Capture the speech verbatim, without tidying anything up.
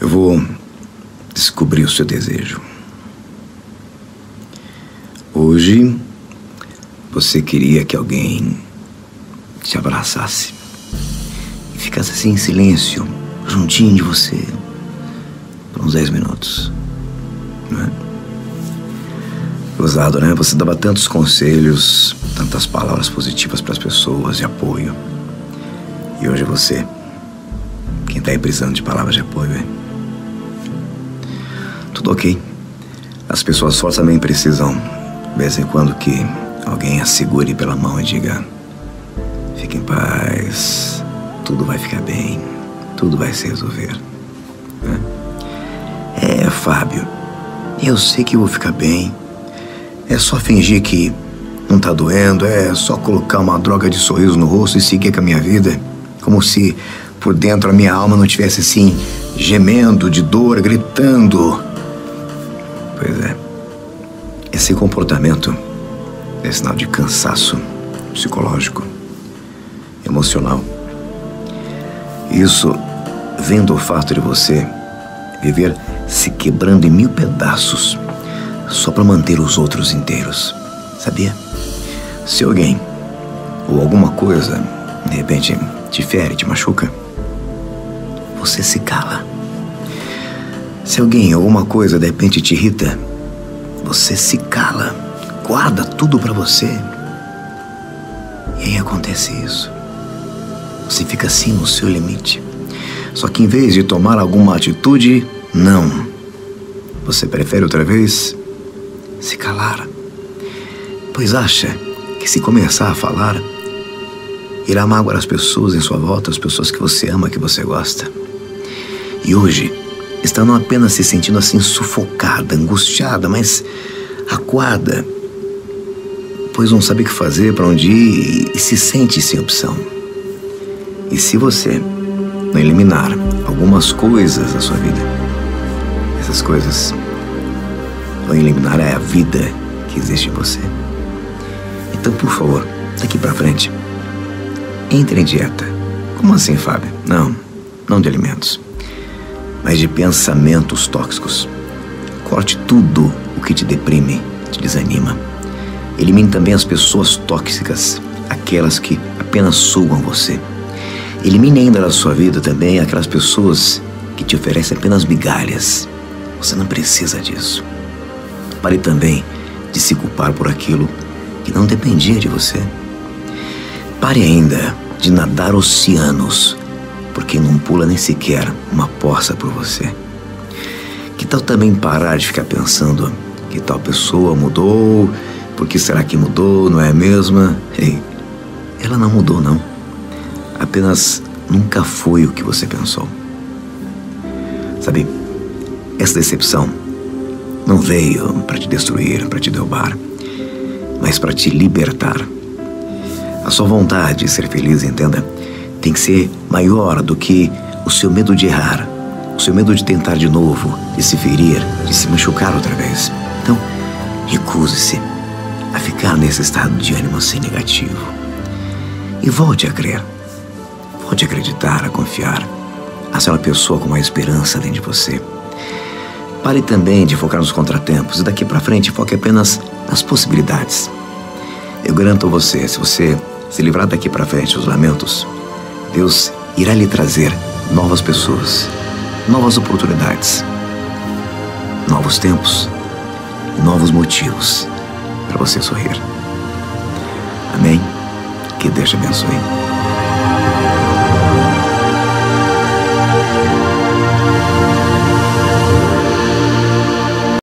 Eu vou descobrir o seu desejo. Hoje, você queria que alguém te abraçasse e ficasse assim em silêncio, juntinho de você, por uns dez minutos, não é? Gozado, né? Você dava tantos conselhos, tantas palavras positivas para as pessoas, de apoio. E hoje é você quem tá aí precisando de palavras de apoio, hein? Tudo ok. As pessoas só também precisam, de vez em quando, que alguém as segure pela mão e diga: fique em paz, tudo vai ficar bem, tudo vai se resolver, né? É, Fábio, eu sei que eu vou ficar bem. É só fingir que não tá doendo, é só colocar uma droga de sorriso no rosto e seguir com a minha vida. Como se por dentro a minha alma não estivesse assim, gemendo de dor, gritando. Pois é, esse comportamento é sinal de cansaço psicológico, emocional. Isso vem do fato de você viver se quebrando em mil pedaços, só para manter os outros inteiros, sabia? Se alguém ou alguma coisa, de repente, te fere, te machuca, você se cala. Se alguém ou alguma coisa, de repente, te irrita, você se cala, guarda tudo para você. E aí acontece isso. Você fica assim no seu limite. Só que em vez de tomar alguma atitude, não. Você prefere outra vez se calar, pois acha que se começar a falar, irá magoar as pessoas em sua volta, as pessoas que você ama, que você gosta. E hoje, está não apenas se sentindo assim sufocada, angustiada, mas acuada, pois não sabe o que fazer, para onde ir, e se sente sem opção. E se você não eliminar algumas coisas da sua vida, essas coisas vão eliminar é a vida que existe em você. Então, por favor, daqui pra frente, entre em dieta. Como assim, Fábio? Não, não de alimentos, mas de pensamentos tóxicos. Corte tudo o que te deprime, te desanima. Elimine também as pessoas tóxicas, aquelas que apenas sugam você. Elimine ainda da sua vida também aquelas pessoas que te oferecem apenas migalhas. Você não precisa disso. Pare também de se culpar por aquilo que não dependia de você. Pare ainda de nadar oceanos por quem não pula nem sequer uma poça por você. Que tal também parar de ficar pensando que tal pessoa mudou, por que será que mudou, não é a mesma? Ei, ela não mudou, não. Apenas nunca foi o que você pensou. Sabe, essa decepção não veio para te destruir, para te derrubar, mas para te libertar. A sua vontade de ser feliz, entenda, tem que ser maior do que o seu medo de errar, o seu medo de tentar de novo, de se ferir, de se machucar outra vez. Então, recuse-se a ficar nesse estado de ânimo assim negativo. E volte a crer, volte a acreditar, a confiar. A ser uma pessoa com uma esperança dentro de você. Pare também de focar nos contratempos e daqui pra frente foque apenas nas possibilidades. Eu garanto a você, se você se livrar daqui pra frente dos lamentos, Deus irá lhe trazer novas pessoas, novas oportunidades, novos tempos e novos motivos para você sorrir. Amém? Que Deus te abençoe.